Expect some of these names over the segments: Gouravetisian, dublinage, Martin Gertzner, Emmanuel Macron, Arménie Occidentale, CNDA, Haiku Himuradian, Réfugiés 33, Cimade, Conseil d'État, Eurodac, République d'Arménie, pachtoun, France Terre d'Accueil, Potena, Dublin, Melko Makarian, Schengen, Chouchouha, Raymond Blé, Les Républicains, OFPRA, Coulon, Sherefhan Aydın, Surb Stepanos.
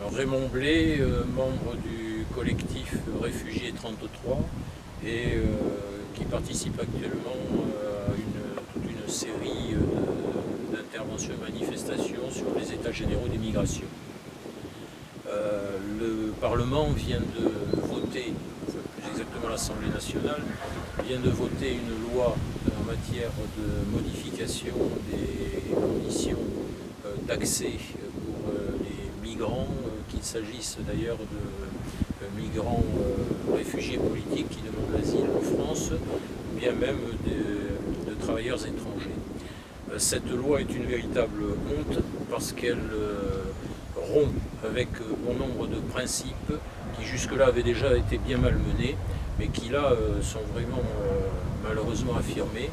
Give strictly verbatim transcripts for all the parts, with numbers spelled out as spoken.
Alors, Raymond Blé, euh, membre du collectif Réfugiés trente-trois et euh, qui participe actuellement euh, à une, toute une série euh, d'interventions et manifestations sur les états généraux des migrations. Euh, le Parlement vient de voter, enfin, plus exactement l'Assemblée nationale, vient de voter une loi en matière de modification des conditions d'accès pour les migrants, qu'il s'agisse d'ailleurs de migrants réfugiés politiques qui demandent l'asile en France, ou bien même de, de travailleurs étrangers. Cette loi est une véritable honte parce qu'elle rompt avec bon nombre de principes qui jusque-là avaient déjà été bien malmenés, mais qui là sont vraiment malheureusement affirmés,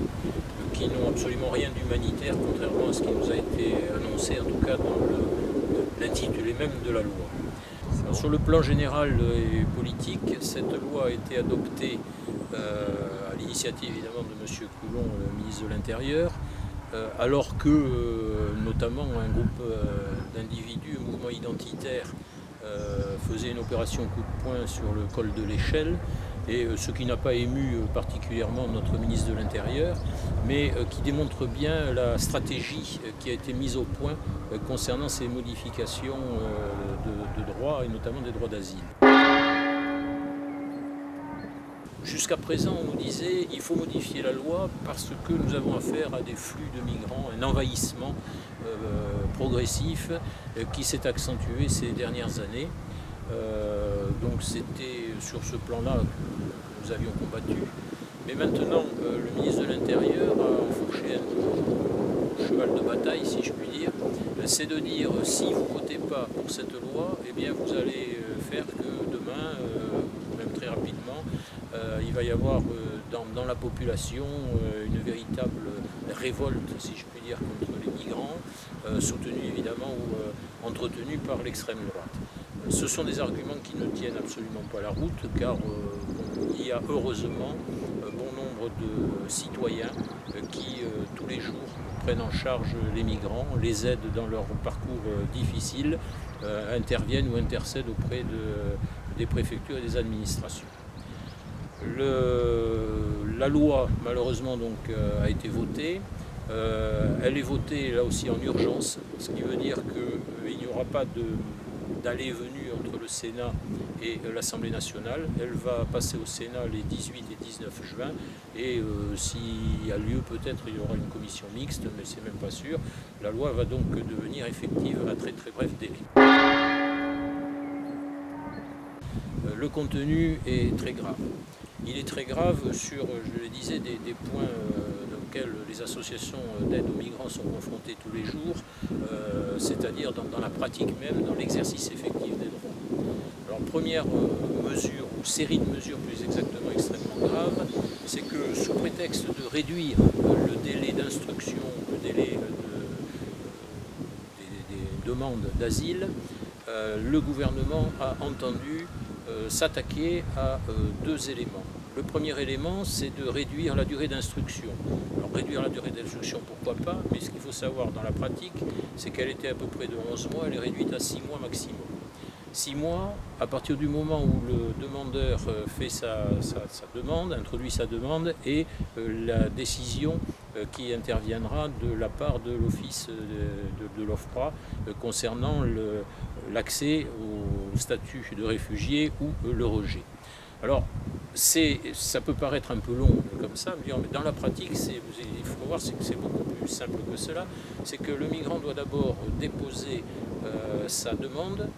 qui n'ont absolument rien d'humanitaire, contrairement à ce qui nous a été annoncé, en tout cas dans l'intitulé même de la loi. Alors, sur le plan général et politique, cette loi a été adoptée euh, à l'initiative évidemment de M. Coulon, le ministre de l'Intérieur, euh, alors que euh, notamment un groupe euh, d'individus, un mouvement identitaire, euh, faisait une opération coup de poing sur le col de l'Échelle, et ce qui n'a pas ému particulièrement notre ministre de l'Intérieur, mais qui démontre bien la stratégie qui a été mise au point concernant ces modifications de, de droits, et notamment des droits d'asile. Jusqu'à présent, on nous disait qu'il faut modifier la loi parce que nous avons affaire à des flux de migrants, un envahissement euh, progressif euh, qui s'est accentué ces dernières années. Euh, donc c'était sur ce plan-là que nous avions combattu. Mais maintenant, euh, le ministre de l'Intérieur a enfourché un cheval de bataille, si je puis dire, c'est de dire si vous ne votez pas pour cette loi, eh bien vous allez faire que demain, euh, même très rapidement, euh, il va y avoir euh, dans, dans la population euh, une véritable révolte, si je puis dire, contre les migrants, euh, soutenue évidemment ou euh, entretenue par l'extrême droite. Ce sont des arguments qui ne tiennent absolument pas la route, car euh, bon, il y a heureusement euh, bon nombre de citoyens euh, qui, euh, tous les jours, prennent en charge les migrants, les aident dans leur parcours euh, difficile, euh, interviennent ou intercèdent auprès de, des préfectures et des administrations. Le, la loi, malheureusement, donc, euh, a été votée. Euh, elle est votée, là aussi, en urgence, ce qui veut dire qu'il n'y aura pas de... d'aller et venue entre le Sénat et l'Assemblée nationale. Elle va passer au Sénat les dix-huit et dix-neuf juin, et euh, s'il y a lieu, peut-être il y aura une commission mixte, mais c'est même pas sûr. La loi va donc devenir effective à très très bref délai. Euh, le contenu est très grave. Il est très grave sur, je le disais, des, des points euh, les associations d'aide aux migrants sont confrontées tous les jours, euh, c'est-à-dire dans, dans la pratique même, dans l'exercice effectif des droits. Alors première euh, mesure, ou série de mesures plus exactement extrêmement grave, c'est que sous prétexte de réduire euh, le délai d'instruction, le délai de, des, des demandes d'asile, euh, le gouvernement a entendu euh, s'attaquer à euh, deux éléments. Le premier élément, c'est de réduire la durée d'instruction. Alors réduire la durée d'instruction, pourquoi pas, mais ce qu'il faut savoir dans la pratique, c'est qu'elle était à peu près de onze mois, elle est réduite à six mois maximum. six mois, à partir du moment où le demandeur fait sa, sa, sa demande, introduit sa demande, et euh, la décision euh, qui interviendra de la part de l'Office de, de, de l'O F P R A euh, concernant l'accès au statut de réfugié ou euh, le rejet. Alors, ça peut paraître un peu long comme ça, mais dans la pratique, il faut voir que c'est beaucoup plus simple que cela. C'est que le migrant doit d'abord déposer euh, sa demande.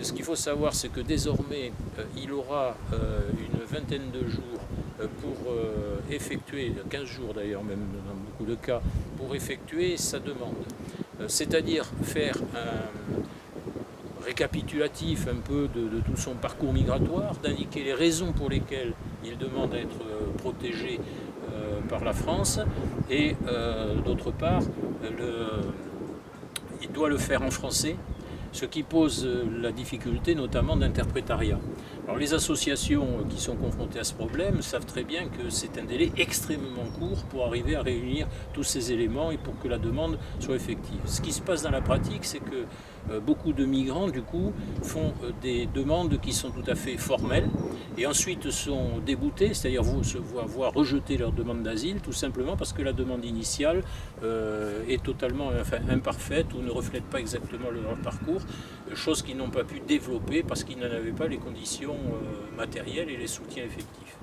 Et ce qu'il faut savoir, c'est que désormais, euh, il aura euh, une vingtaine de jours euh, pour euh, effectuer, quinze jours d'ailleurs même dans beaucoup de cas, pour effectuer sa demande. Euh, C'est-à-dire faire un... récapitulatif un peu de, de tout son parcours migratoire, d'indiquer les raisons pour lesquelles il demande à être protégé euh, par la France, et euh, d'autre part, le, il doit le faire en français, ce qui pose la difficulté notamment d'interprétariat. Alors les associations qui sont confrontées à ce problème savent très bien que c'est un délai extrêmement court pour arriver à réunir tous ces éléments et pour que la demande soit effective. Ce qui se passe dans la pratique, c'est que euh, beaucoup de migrants, du coup, font euh, des demandes qui sont tout à fait formelles et ensuite sont déboutés, c'est-à-dire se voient, voient rejeter leur demande d'asile, tout simplement parce que la demande initiale euh, est totalement enfin, imparfaite ou ne reflète pas exactement leur parcours, chose qu'ils n'ont pas pu développer parce qu'ils n'en avaient pas les conditions matériel et les soutiens effectifs.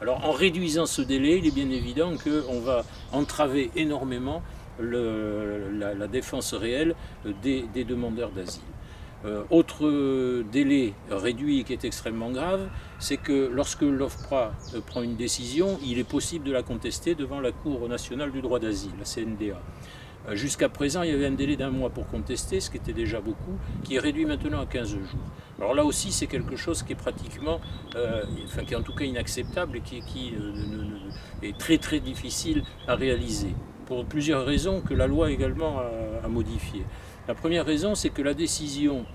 Alors en réduisant ce délai, il est bien évident qu'on va entraver énormément le, la, la défense réelle des, des demandeurs d'asile. Euh, autre délai réduit qui est extrêmement grave, c'est que lorsque l'OFPRA prend une décision, il est possible de la contester devant la Cour nationale du droit d'asile, la C N D A. Euh, Jusqu'à présent, il y avait un délai d'un mois pour contester, ce qui était déjà beaucoup, qui est réduit maintenant à quinze jours. Alors là aussi, c'est quelque chose qui est pratiquement, euh, enfin qui est en tout cas inacceptable et qui, qui euh, ne, ne, est très très difficile à réaliser, pour plusieurs raisons que la loi également a, a modifiées. La première raison, c'est que la décision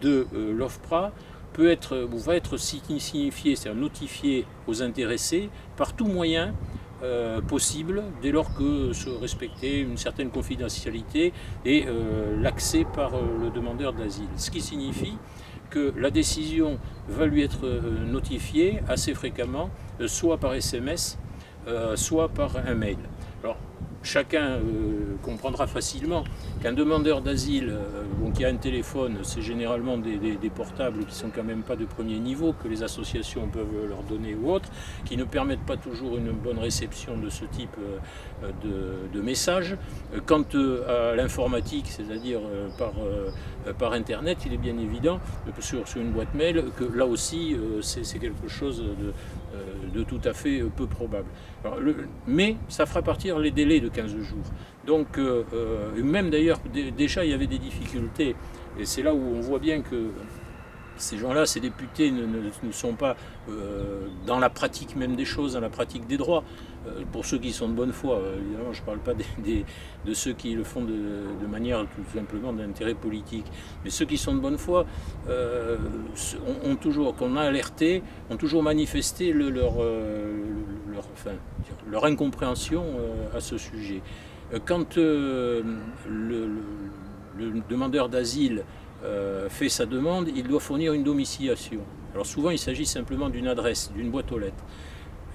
de euh, l'OFPRA peut être, ou va être signifiée, c'est-à-dire notifiée aux intéressés par tout moyen Euh, possible dès lors que se respecter une certaine confidentialité et euh, l'accès par euh, le demandeur d'asile. Ce qui signifie que la décision va lui être euh, notifiée assez fréquemment, euh, soit par S M S, euh, soit par un mail. Alors, chacun euh, comprendra facilement qu'un demandeur d'asile euh, bon, qui a un téléphone, c'est généralement des, des, des portables qui sont quand même pas de premier niveau, que les associations peuvent leur donner ou autres, qui ne permettent pas toujours une bonne réception de ce type euh, de, de messages. Quant euh, à l'informatique, c'est-à-dire euh, par, euh, par Internet, il est bien évident, sur, sur une boîte mail, que là aussi euh, c'est quelque chose de, euh, de tout à fait peu probable. Alors, le, mais ça fera partir les délais de quinze jours. Donc, euh, même d'ailleurs, déjà, il y avait des difficultés. Et c'est là où on voit bien que ces gens-là, ces députés, ne, ne, ne sont pas euh, dans la pratique même des choses, dans la pratique des droits. Euh, pour ceux qui sont de bonne foi, euh, évidemment, je ne parle pas des, des, de ceux qui le font de, de manière tout simplement d'intérêt politique. Mais ceux qui sont de bonne foi, euh, ont, ont toujours, qu'on a alerté, ont toujours manifesté le, leur... Euh, le, Leur, enfin, leur incompréhension euh, à ce sujet. Quand euh, le, le, le demandeur d'asile euh, fait sa demande, il doit fournir une domiciliation. Alors souvent, il s'agit simplement d'une adresse, d'une boîte aux lettres.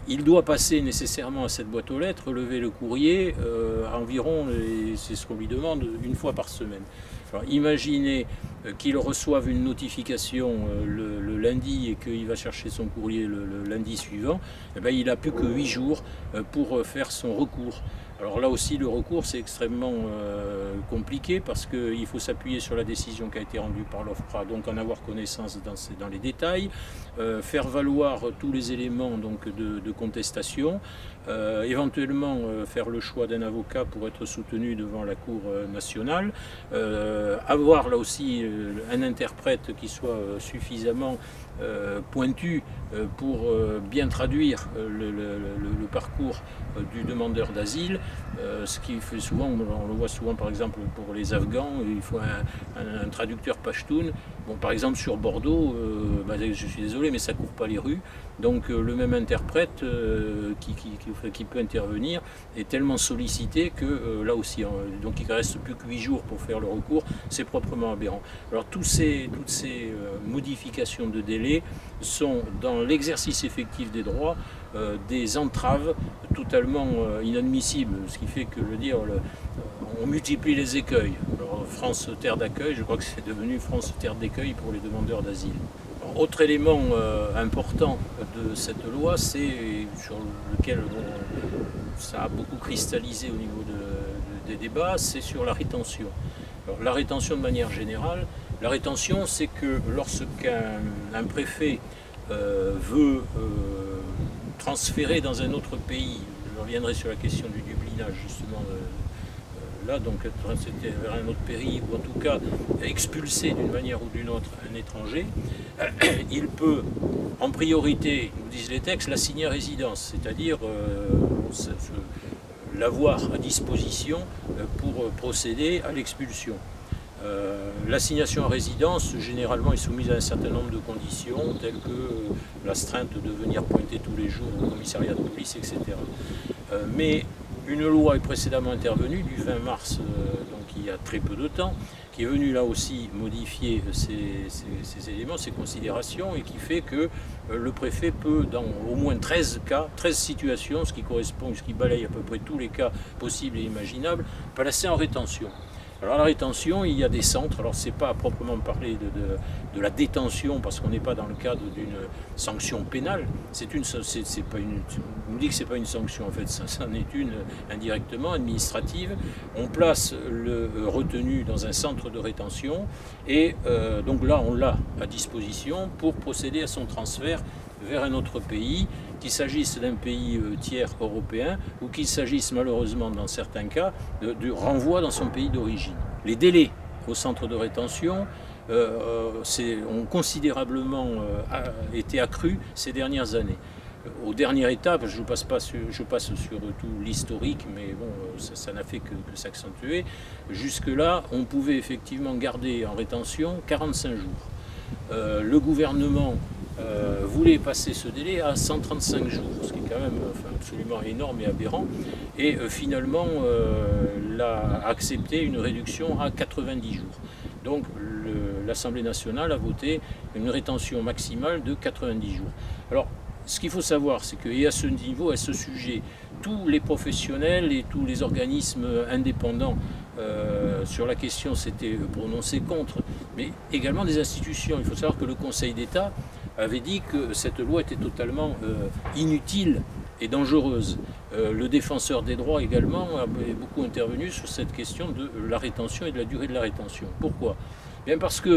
Il doit passer nécessairement à cette boîte aux lettres, relever le courrier euh, à environ, c'est ce qu'on lui demande, une fois par semaine. Alors, imaginez euh, qu'il reçoive une notification euh, le, le lundi et qu'il va chercher son courrier le, le lundi suivant, eh bien, il n'a plus que huit jours euh, pour euh, faire son recours. Alors là aussi, le recours, c'est extrêmement euh, compliqué parce qu'il faut s'appuyer sur la décision qui a été rendue par l'OFPRA, donc en avoir connaissance dans, ces, dans les détails, euh, faire valoir tous les éléments donc, de, de contestation, euh, éventuellement euh, faire le choix d'un avocat pour être soutenu devant la Cour nationale, euh, avoir là aussi un interprète qui soit suffisamment pointu pour bien traduire le, le, le parcours du demandeur d'asile, ce qui fait souvent, on le voit souvent par exemple pour les Afghans, il faut un, un, un traducteur pachtoun. Bon, par exemple sur Bordeaux, je suis désolé mais ça ne court pas les rues, donc le même interprète qui, qui, qui peut intervenir est tellement sollicité que là aussi, donc il ne reste plus que huit jours pour faire le recours. C'est proprement aberrant. Alors tous ces, toutes ces euh, modifications de délai sont dans l'exercice effectif des droits euh, des entraves totalement euh, inadmissibles, ce qui fait que, je veux dire, le, on multiplie les écueils. Alors, France Terre d'Accueil, je crois que c'est devenu France Terre d'Accueil pour les demandeurs d'asile. Autre élément euh, important de cette loi, c'est sur lequel euh, ça a beaucoup cristallisé au niveau de, de, des débats, c'est sur la rétention. Alors, la rétention de manière générale, la rétention c'est que lorsqu'un préfet euh, veut euh, transférer dans un autre pays, je reviendrai sur la question du dublinage justement euh, là, donc c'était vers un autre pays ou en tout cas expulser d'une manière ou d'une autre un étranger, euh, il peut en priorité, nous disent les textes, l'assigner à résidence, c'est-à-dire euh, l'avoir à disposition pour procéder à l'expulsion. Euh, L'assignation à résidence, généralement, est soumise à un certain nombre de conditions, telles que euh, l'astreinte de venir pointer tous les jours au commissariat de police, et cetera. Euh, mais une loi est précédemment intervenue, du vingt mars, euh, donc il y a très peu de temps, qui est venue là aussi modifier ces, ces, ces éléments, ces considérations, et qui fait que euh, le préfet peut, dans au moins treize cas, treize situations, ce qui correspond, ce qui balaye à peu près tous les cas possibles et imaginables, placer en rétention. Alors la rétention, il y a des centres, alors c'est pas à proprement parler de, de, de la détention parce qu'on n'est pas dans le cadre d'une sanction pénale, c'est une, c'est pas une, on nous dit que c'est pas une sanction en fait, ça, ça en est une indirectement administrative. On place le retenu dans un centre de rétention et euh, donc là on l'a à disposition pour procéder à son transfert vers un autre pays, qu'il s'agisse d'un pays euh, tiers européen ou qu'il s'agisse malheureusement dans certains cas de, du renvoi dans son pays d'origine. Les délais au centre de rétention euh, ont considérablement euh, été accrus ces dernières années. Aux dernières étapes, je passe, pas sur, je passe sur tout l'historique, mais bon, ça n'a fait que, que s'accentuer. Jusque-là, on pouvait effectivement garder en rétention quarante-cinq jours. Euh, le gouvernement Euh, voulait passer ce délai à cent trente-cinq jours, ce qui est quand même enfin, absolument énorme et aberrant, et euh, finalement euh, l'a accepté une réduction à quatre-vingt-dix jours. Donc l'Assemblée nationale a voté une rétention maximale de quatre-vingt-dix jours. Alors ce qu'il faut savoir, c'est que, et à ce niveau, à ce sujet, tous les professionnels et tous les organismes indépendants Euh, sur la question s'étaient prononcés contre, mais également des institutions. Il faut savoir que le Conseil d'État avait dit que cette loi était totalement euh, inutile et dangereuse. Euh, le défenseur des droits également a beaucoup intervenu sur cette question de la rétention et de la durée de la rétention. Pourquoi? Bien parce que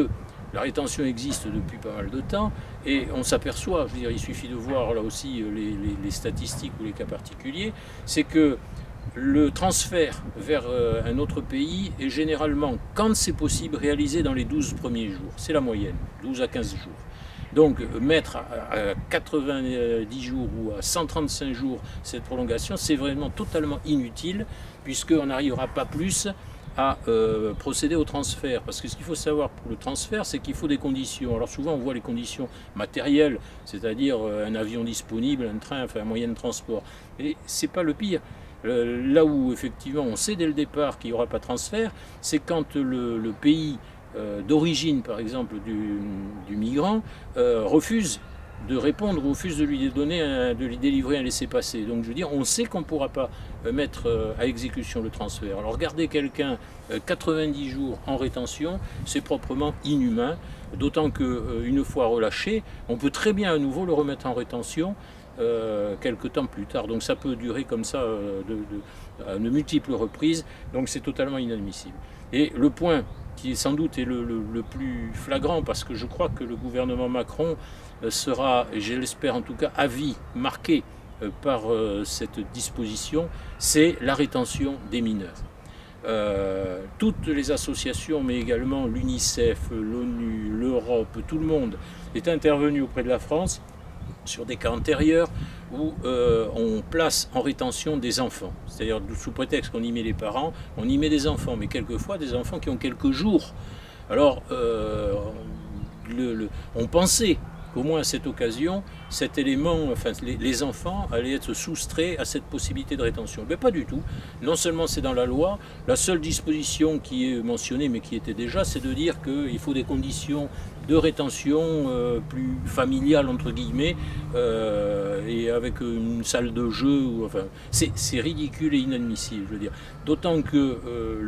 la rétention existe depuis pas mal de temps et on s'aperçoit, je veux dire, il suffit de voir là aussi les, les, les statistiques ou les cas particuliers, c'est que le transfert vers un autre pays est généralement, quand c'est possible, réalisé dans les douze premiers jours. C'est la moyenne, douze à quinze jours. Donc mettre à quatre-vingt-dix jours ou à cent trente-cinq jours cette prolongation, c'est vraiment totalement inutile, puisqu'on n'arrivera pas plus à euh, procéder au transfert. Parce que ce qu'il faut savoir pour le transfert, c'est qu'il faut des conditions. Alors souvent on voit les conditions matérielles, c'est-à-dire un avion disponible, un train, enfin un moyen de transport. Et c'est pas le pire. Là où effectivement on sait dès le départ qu'il n'y aura pas de transfert, c'est quand le, le pays euh, d'origine par exemple du, du migrant euh, refuse de répondre, refuse de lui donner, un, de lui délivrer un laissez-passer. Donc je veux dire, on sait qu'on ne pourra pas mettre à exécution le transfert. Alors garder quelqu'un quatre-vingt-dix jours en rétention, c'est proprement inhumain, d'autant qu'une fois relâché, on peut très bien à nouveau le remettre en rétention Euh, quelques temps plus tard, donc ça peut durer comme ça euh, de, de, à de multiples reprises, donc c'est totalement inadmissible. Et le point qui sans doute est le, le, le plus flagrant, parce que je crois que le gouvernement Macron sera, je l'espère en tout cas, à vie marqué euh, par euh, cette disposition, c'est la rétention des mineurs. Euh, toutes les associations, mais également l'UNICEF, l'ONU, l'Europe, tout le monde est intervenu auprès de la France sur des cas antérieurs où euh, on place en rétention des enfants. C'est-à-dire sous prétexte qu'on y met les parents, on y met des enfants, mais quelquefois des enfants qui ont quelques jours. Alors euh, le, le, on pensait qu'au moins à cette occasion, cet élément, enfin, les, les enfants allaient être soustraits à cette possibilité de rétention. Mais pas du tout. Non seulement c'est dans la loi, la seule disposition qui est mentionnée, mais qui était déjà, c'est de dire qu'il faut des conditions de rétention euh, plus familiale, entre guillemets, euh, et avec une salle de jeu. Ou, enfin, c'est ridicule et inadmissible, je veux dire. D'autant que euh,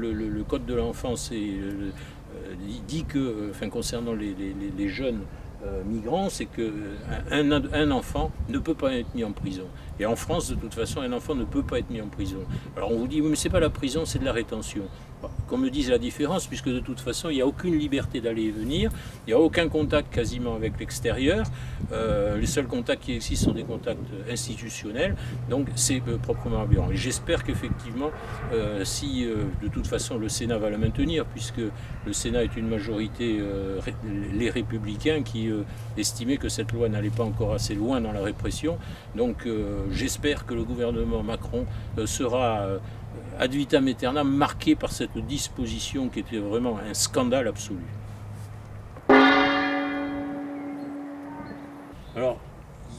le, le, le Code de l'enfance euh, dit que, enfin, concernant les, les, les jeunes, migrants, c'est qu'un un enfant ne peut pas être mis en prison. Et en France, de toute façon, un enfant ne peut pas être mis en prison. Alors on vous dit, mais c'est pas la prison, c'est de la rétention. Qu'on me dise la différence, puisque de toute façon, il n'y a aucune liberté d'aller et venir, il n'y a aucun contact quasiment avec l'extérieur. Euh, les seuls contacts qui existent sont des contacts institutionnels, donc c'est euh, proprement aberrant. Et j'espère qu'effectivement, euh, si euh, de toute façon le Sénat va la maintenir, puisque le Sénat est une majorité, euh, ré les républicains qui euh, estimaient que cette loi n'allait pas encore assez loin dans la répression, donc euh, j'espère que le gouvernement Macron euh, sera... Euh, ad vitam aeternam, marquée par cette disposition qui était vraiment un scandale absolu. Alors,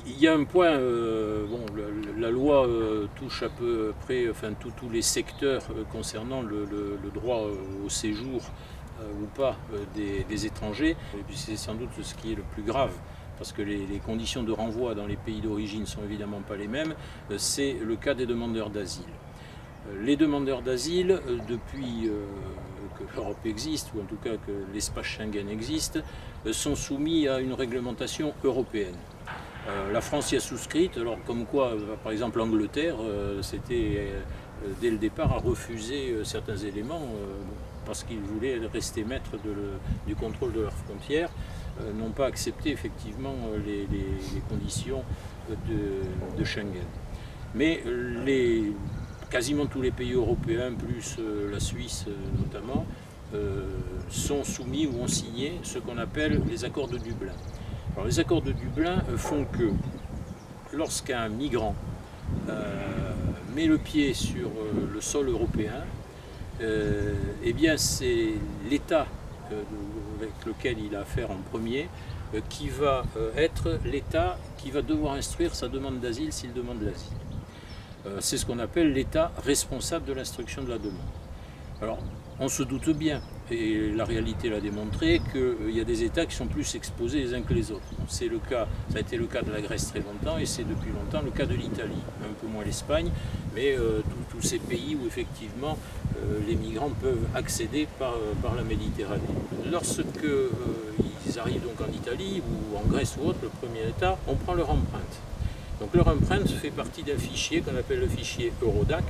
il y a un point, euh, bon, la, la loi euh, touche à peu près enfin, tous les secteurs euh, concernant le, le, le droit euh, au séjour euh, ou pas euh, des, des étrangers, et puis c'est sans doute ce qui est le plus grave. Parce que les, les conditions de renvoi dans les pays d'origine ne sont évidemment pas les mêmes, c'est le cas des demandeurs d'asile. Les demandeurs d'asile, depuis que l'Europe existe, ou en tout cas que l'espace Schengen existe, sont soumis à une réglementation européenne. La France y a souscrite, alors comme quoi, par exemple, l'Angleterre, c'était dès le départ à refuser certains éléments parce qu'ils voulaient rester maîtres de le, du contrôle de leurs frontières. Euh, n'ont pas accepté effectivement les, les, les conditions de, de Schengen. Mais les, quasiment tous les pays européens, plus la Suisse notamment, euh, sont soumis ou ont signé ce qu'on appelle les accords de Dublin. Alors les accords de Dublin font que lorsqu'un migrant euh, met le pied sur le sol européen, euh, eh bien c'est l'État avec lequel il a affaire en premier, qui va être l'État qui va devoir instruire sa demande d'asile s'il demande l'asile. C'est ce qu'on appelle l'État responsable de l'instruction de la demande. Alors, on se doute bien, et la réalité l'a démontré, qu'il y a des États qui sont plus exposés les uns que les autres. C'est le cas, ça a été le cas de la Grèce très longtemps, et c'est depuis longtemps le cas de l'Italie, un peu moins l'Espagne, mais euh, tous ces pays où effectivement euh, les migrants peuvent accéder par, par la Méditerranée. Lorsque euh, ils arrivent donc en Italie ou en Grèce ou autre, le premier État, on prend leur empreinte. Donc leur empreinte fait partie d'un fichier qu'on appelle le fichier Eurodac,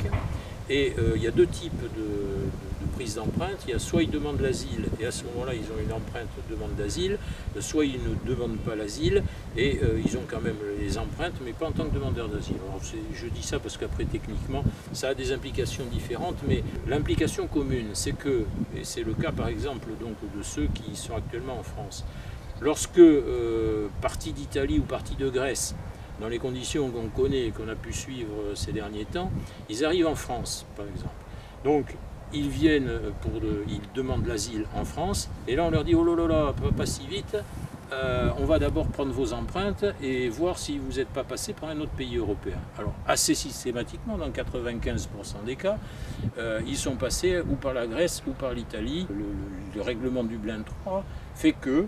et euh, il y a deux types de, de, de prise d'empreinte. Il y a soit ils demandent l'asile, et à ce moment-là ils ont une empreinte de demande d'asile, soit ils ne demandent pas l'asile, et euh, ils ont quand même les empreintes, mais pas en tant que demandeurs d'asile. Alors je dis ça parce qu'après techniquement, ça a des implications différentes, mais l'implication commune, c'est que, et c'est le cas par exemple donc, de ceux qui sont actuellement en France, lorsque euh, partie d'Italie ou partie de Grèce, dans les conditions qu'on connaît et qu'on a pu suivre ces derniers temps, ils arrivent en France, par exemple. Donc, ils viennent, pour de, ils demandent l'asile en France, et là on leur dit « Oh là là là, pas, pas si vite, euh, on va d'abord prendre vos empreintes et voir si vous n'êtes pas passé par un autre pays européen. » Alors, assez systématiquement, dans quatre-vingt-quinze pour cent des cas, euh, ils sont passés ou par la Grèce ou par l'Italie. Le, le, le règlement Dublin trois fait que,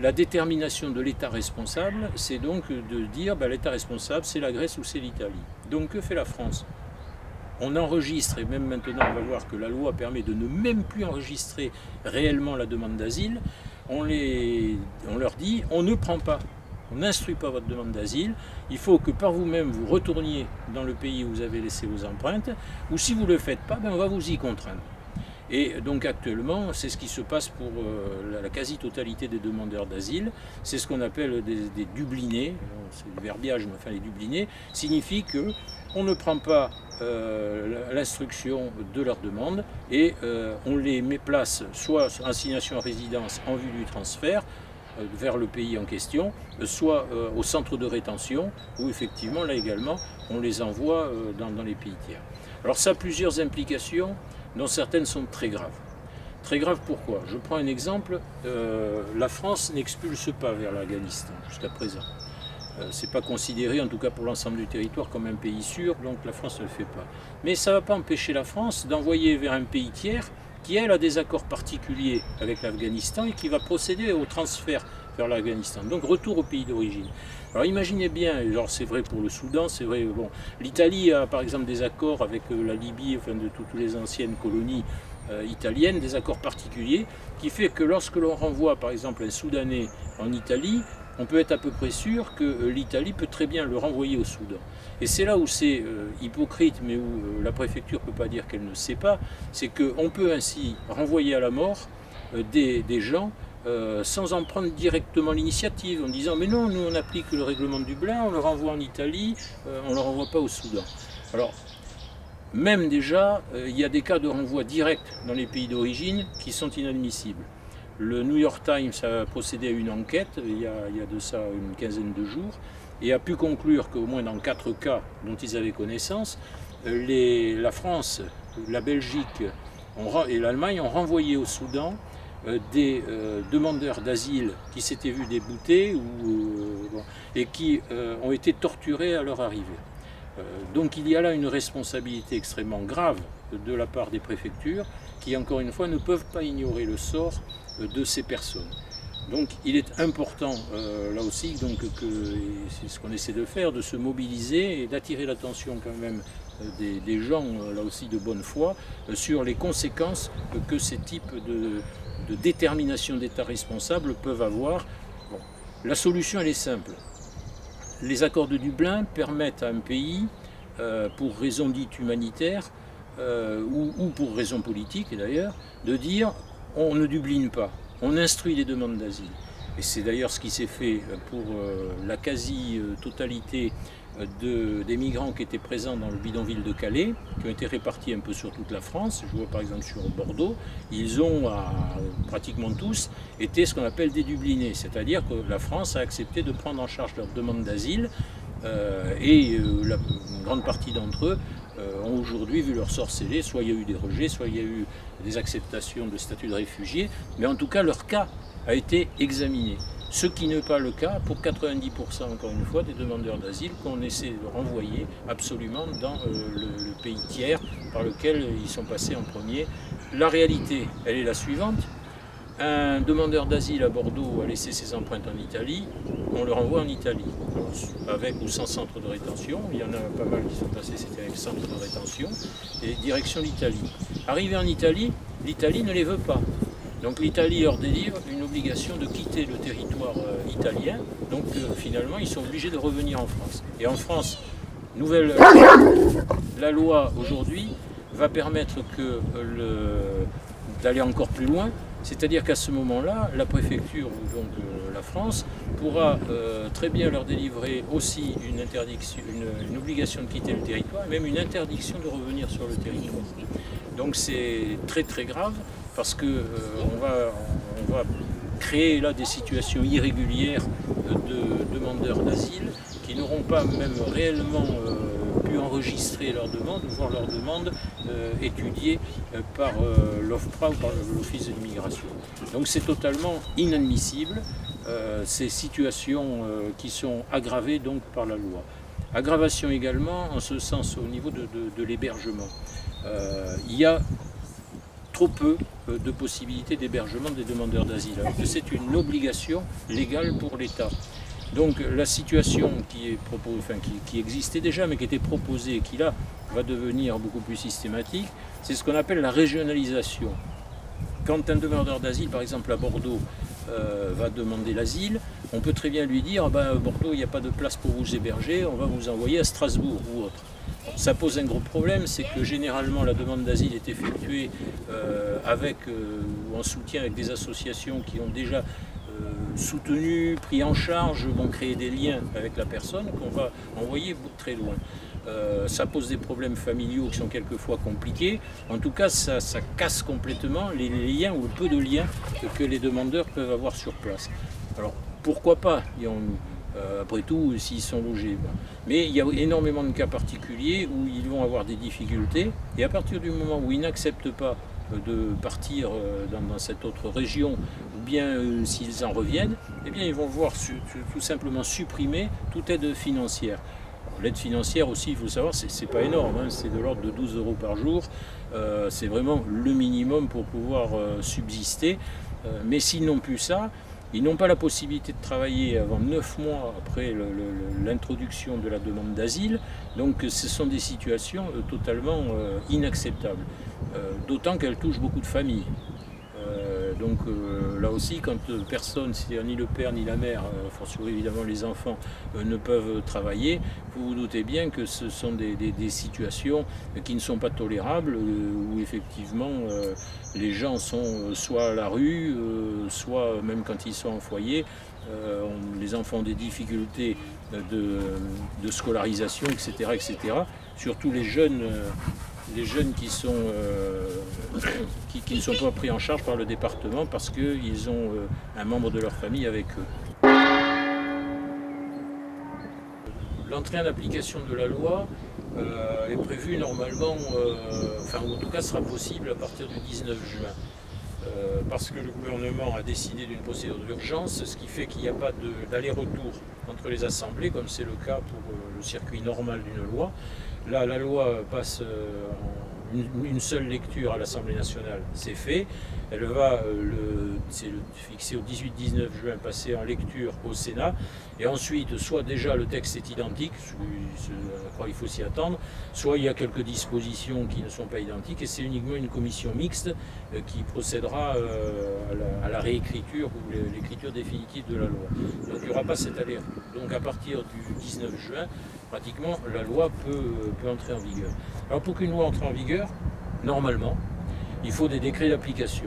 la détermination de l'État responsable, c'est donc de dire ben, l'État responsable, c'est la Grèce ou c'est l'Italie. Donc que fait la France? On enregistre, et même maintenant on va voir que la loi permet de ne même plus enregistrer réellement la demande d'asile, on, on leur dit on ne prend pas, on n'instruit pas votre demande d'asile, il faut que par vous-même vous retourniez dans le pays où vous avez laissé vos empreintes, ou si vous ne le faites pas, ben, on va vous y contraindre. Et donc actuellement, c'est ce qui se passe pour euh, la quasi-totalité des demandeurs d'asile. C'est ce qu'on appelle des, des dublinés, c'est du verbiage, mais enfin les dublinés, signifie qu'on ne prend pas euh, l'instruction de leur demande et euh, on les met place soit en assignation à résidence en vue du transfert euh, vers le pays en question, soit euh, au centre de rétention où effectivement, là également, on les envoie euh, dans, dans les pays tiers. Alors ça a plusieurs implications, dont certaines sont très graves. Très graves pourquoi? Je prends un exemple, euh, la France n'expulse pas vers l'Afghanistan jusqu'à présent. Euh, Ce n'est pas considéré, en tout cas pour l'ensemble du territoire, comme un pays sûr, donc la France ne le fait pas. Mais ça ne va pas empêcher la France d'envoyer vers un pays tiers qui, elle, a des accords particuliers avec l'Afghanistan et qui va procéder au transfert vers l'Afghanistan. Donc retour au pays d'origine. Alors imaginez bien, genre c'est vrai pour le Soudan, c'est vrai, bon, l'Italie a par exemple des accords avec la Libye, enfin de toutes les anciennes colonies euh, italiennes, des accords particuliers, qui fait que lorsque l'on renvoie par exemple un Soudanais en Italie, on peut être à peu près sûr que l'Italie peut très bien le renvoyer au Soudan. Et c'est là où c'est euh, hypocrite, mais où euh, la préfecture ne peut pas dire qu'elle ne sait pas, c'est qu'on peut ainsi renvoyer à la mort euh, des, des gens Euh, sans en prendre directement l'initiative, en disant « mais non, nous on applique le règlement de Dublin, on le renvoie en Italie, euh, on ne le renvoie pas au Soudan ». Alors, même déjà, il euh, y a des cas de renvoi direct dans les pays d'origine qui sont inadmissibles. Le New York Times a procédé à une enquête, il y a, il y a de ça une quinzaine de jours, et a pu conclure qu'au moins dans quatre cas dont ils avaient connaissance, euh, les, la France, la Belgique et l'Allemagne ont renvoyé au Soudan des demandeurs d'asile qui s'étaient vus déboutés et qui ont été torturés à leur arrivée. Donc il y a là une responsabilité extrêmement grave de la part des préfectures qui, encore une fois, ne peuvent pas ignorer le sort de ces personnes. Donc il est important, euh, là aussi, donc, que, c'est ce qu'on essaie de faire, de se mobiliser et d'attirer l'attention quand même euh, des, des gens, euh, là aussi de bonne foi, euh, sur les conséquences euh, que ces types de, de détermination d'État responsable peuvent avoir. Bon. La solution, elle est simple. Les accords de Dublin permettent à un pays, euh, pour raison dite humanitaire, euh, ou, ou pour raison politique d'ailleurs, de dire « on ne dubline pas ». On instruit les demandes d'asile. Et c'est d'ailleurs ce qui s'est fait pour la quasi-totalité de, des migrants qui étaient présents dans le bidonville de Calais, qui ont été répartis un peu sur toute la France. Je vois par exemple sur Bordeaux, ils ont à, pratiquement tous été ce qu'on appelle des dublinés, c'est-à-dire que la France a accepté de prendre en charge leurs demandes d'asile euh, et euh, la, une grande partie d'entre eux ont aujourd'hui vu leur sort scellé, soit il y a eu des rejets, soit il y a eu des acceptations de statut de réfugié, mais en tout cas leur cas a été examiné. Ce qui n'est pas le cas pour quatre-vingt-dix pour cent encore une fois des demandeurs d'asile qu'on essaie de renvoyer absolument dans euh, le, le pays tiers par lequel ils sont passés en premier. La réalité, elle est la suivante. Un demandeur d'asile à Bordeaux a laissé ses empreintes en Italie, on le renvoie en Italie. Alors, avec ou sans centre de rétention, il y en a pas mal qui sont passés, c'était avec centre de rétention, et direction l'Italie. Arrivé en Italie, l'Italie ne les veut pas. Donc l'Italie leur délivre une obligation de quitter le territoire euh, italien, donc euh, finalement ils sont obligés de revenir en France. Et en France, nouvelle euh, la loi aujourd'hui va permettre que euh, d'aller encore plus loin. C'est-à-dire qu'à ce moment-là, la préfecture ou donc euh, la France pourra euh, très bien leur délivrer aussi une, interdiction, une, une obligation de quitter le territoire, même une interdiction de revenir sur le territoire. Donc c'est très très grave parce qu'on euh, va, on va créer là des situations irrégulières de demandeurs d'asile qui n'auront pas même réellement euh, pu enregistrer leur demande, voire leur demande Euh, étudiés euh, par euh, l'OFPRA ou par l'Office de l'immigration. Donc c'est totalement inadmissible, euh, ces situations euh, qui sont aggravées donc par la loi. Aggravation également en ce sens au niveau de, de, de l'hébergement. Euh, il y a trop peu euh, de possibilités d'hébergement des demandeurs d'asile, alors que c'est une obligation légale pour l'État. Donc la situation qui, est propos, enfin, qui, qui existait déjà, mais qui était proposée et qui là va devenir beaucoup plus systématique, c'est ce qu'on appelle la régionalisation. Quand un demandeur d'asile, par exemple à Bordeaux, euh, va demander l'asile, on peut très bien lui dire ben, « à Bordeaux, il n'y a pas de place pour vous héberger, on va vous envoyer à Strasbourg ou autre ». Ça pose un gros problème, c'est que généralement la demande d'asile est effectuée euh, avec, euh, ou en soutien avec des associations qui ont déjà soutenu, pris en charge, vont créer des liens avec la personne qu'on va envoyer très loin. Euh, ça pose des problèmes familiaux qui sont quelquefois compliqués. En tout cas, ça, ça casse complètement les liens ou le peu de liens que les demandeurs peuvent avoir sur place. Alors, pourquoi pas ? Ils ont, euh, après tout, s'ils sont logés. Ben. Mais il y a énormément de cas particuliers où ils vont avoir des difficultés. Et à partir du moment où ils n'acceptent pas de partir dans cette autre région, ou bien euh, s'ils en reviennent, eh bien ils vont voir su, su, tout simplement supprimer toute aide financière. L'aide financière aussi, il faut savoir, c'est pas énorme, hein, c'est de l'ordre de douze euros par jour, euh, c'est vraiment le minimum pour pouvoir euh, subsister, euh, mais s'ils n'ont plus ça, ils n'ont pas la possibilité de travailler avant neuf mois après l'introduction de la demande d'asile, donc ce sont des situations euh, totalement euh, inacceptables. Euh, d'autant qu'elle touche beaucoup de familles. Euh, donc euh, là aussi, quand euh, personne, c'est-à-dire ni le père ni la mère, euh, fortiori évidemment les enfants, euh, ne peuvent travailler, vous vous doutez bien que ce sont des, des, des situations qui ne sont pas tolérables, euh, où effectivement euh, les gens sont soit à la rue, euh, soit même quand ils sont en foyer, euh, on, les enfants ont des difficultés de, de scolarisation, et cetera, et cetera. Surtout les jeunes... Euh, les jeunes qui, sont, euh, qui, qui ne sont pas pris en charge par le département parce qu'ils ont euh, un membre de leur famille avec eux. l'entrée en application de la loi euh, est prévue normalement, euh, enfin en tout cas sera possible à partir du dix-neuf juin. Euh, parce que le gouvernement a décidé d'une procédure d'urgence, ce qui fait qu'il n'y a pas d'aller-retour entre les assemblées, comme c'est le cas pour euh, le circuit normal d'une loi. Là, la loi passe euh, en une, une seule lecture à l'Assemblée nationale, c'est fait. Elle va, euh, le, c'est le, fixé au dix-huit dix-neuf juin, passer en lecture au Sénat. Et ensuite, soit déjà le texte est identique, à quoi il faut s'y attendre, soit il y a quelques dispositions qui ne sont pas identiques, et c'est uniquement une commission mixte euh, qui procédera euh, à, la, à la réécriture ou l'écriture définitive de la loi. Donc il n'y aura pas cette alerte. Donc à partir du dix-neuf juin, pratiquement, la loi peut, peut entrer en vigueur. Alors pour qu'une loi entre en vigueur, normalement, il faut des décrets d'application.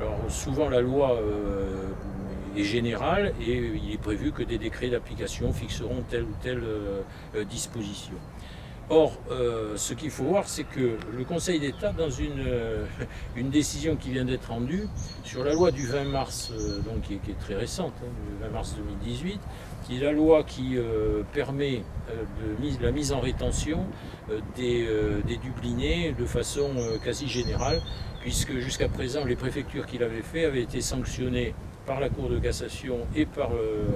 Alors souvent la loi euh, est générale et il est prévu que des décrets d'application fixeront telle ou telle euh, disposition. Or, euh, ce qu'il faut voir, c'est que le Conseil d'État, dans une, euh, une décision qui vient d'être rendue sur la loi du vingt mars, euh, donc, qui, est, qui est très récente, hein, le vingt mars deux mille dix-huit, qui est la loi qui euh, permet euh, de mise, la mise en rétention euh, des, euh, des Dublinés de façon euh, quasi générale, puisque jusqu'à présent, les préfectures qui l'avaient fait avaient été sanctionnées par la Cour de cassation et par euh,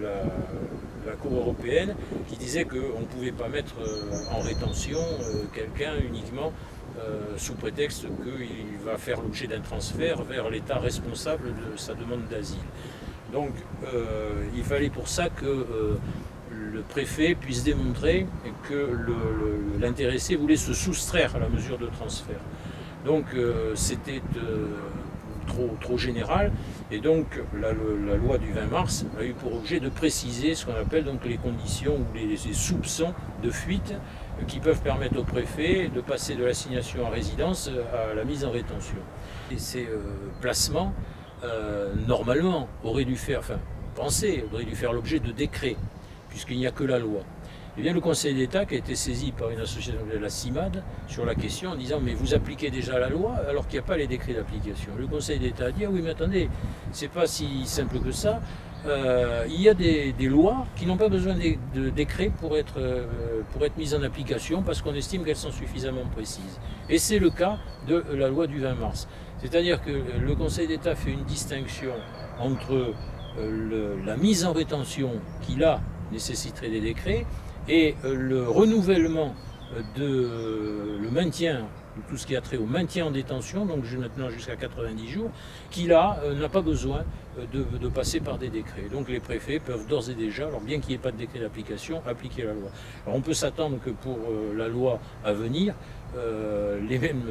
la... la Cour européenne, qui disait qu'on ne pouvait pas mettre en rétention quelqu'un uniquement sous prétexte qu'il va faire l'objet d'un transfert vers l'État responsable de sa demande d'asile. Donc euh, il fallait pour ça que euh, le préfet puisse démontrer que l'intéressé voulait se soustraire à la mesure de transfert. Donc euh, c'était... Euh, Trop, trop générale, et donc la, la loi du vingt mars a eu pour objet de préciser ce qu'on appelle donc les conditions ou les, les soupçons de fuite qui peuvent permettre au préfet de passer de l'assignation à résidence à la mise en rétention. Et ces euh, placements, euh, normalement, auraient dû faire, enfin, penser, auraient dû faire l'objet de décrets, puisqu'il n'y a que la loi. Eh bien, le Conseil d'État, qui a été saisi par une association de la Cimade sur la question en disant « mais vous appliquez déjà la loi alors qu'il n'y a pas les décrets d'application ». Le Conseil d'État a dit ah « oui mais attendez, c'est pas si simple que ça, euh, il y a des, des lois qui n'ont pas besoin de, de décrets pour être, euh, pour être mises en application parce qu'on estime qu'elles sont suffisamment précises ». Et c'est le cas de la loi du vingt mars. C'est-à-dire que le Conseil d'État fait une distinction entre euh, le, la mise en rétention qui là nécessiterait des décrets, et le renouvellement de le maintien, tout ce qui a trait au maintien en détention, donc maintenant jusqu'à quatre-vingt-dix jours, qui là n'a pas besoin de, de passer par des décrets. Donc les préfets peuvent d'ores et déjà, alors bien qu'il n'y ait pas de décret d'application, appliquer la loi. Alors on peut s'attendre que pour la loi à venir, euh, les mêmes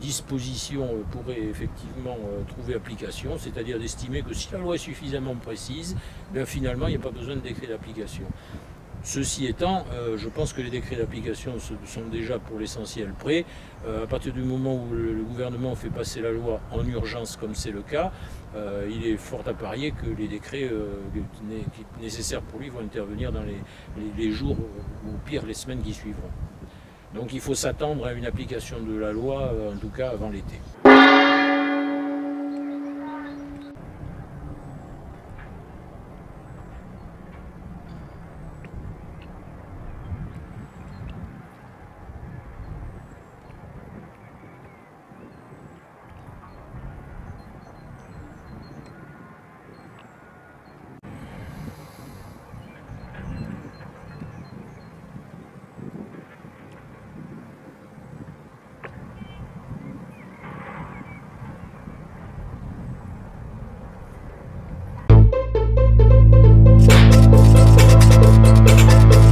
dispositions pourraient effectivement trouver application, c'est-à-dire d'estimer que si la loi est suffisamment précise, bien finalement il n'y a pas besoin de décret d'application. Ceci étant, euh, je pense que les décrets d'application sont déjà pour l'essentiel prêts. Euh, à partir du moment où le, le gouvernement fait passer la loi en urgence, comme c'est le cas, euh, il est fort à parier que les décrets euh, né, nécessaires pour lui vont intervenir dans les, les, les jours, ou pire les semaines qui suivront. Donc il faut s'attendre à une application de la loi, en tout cas avant l'été. We'll be right back.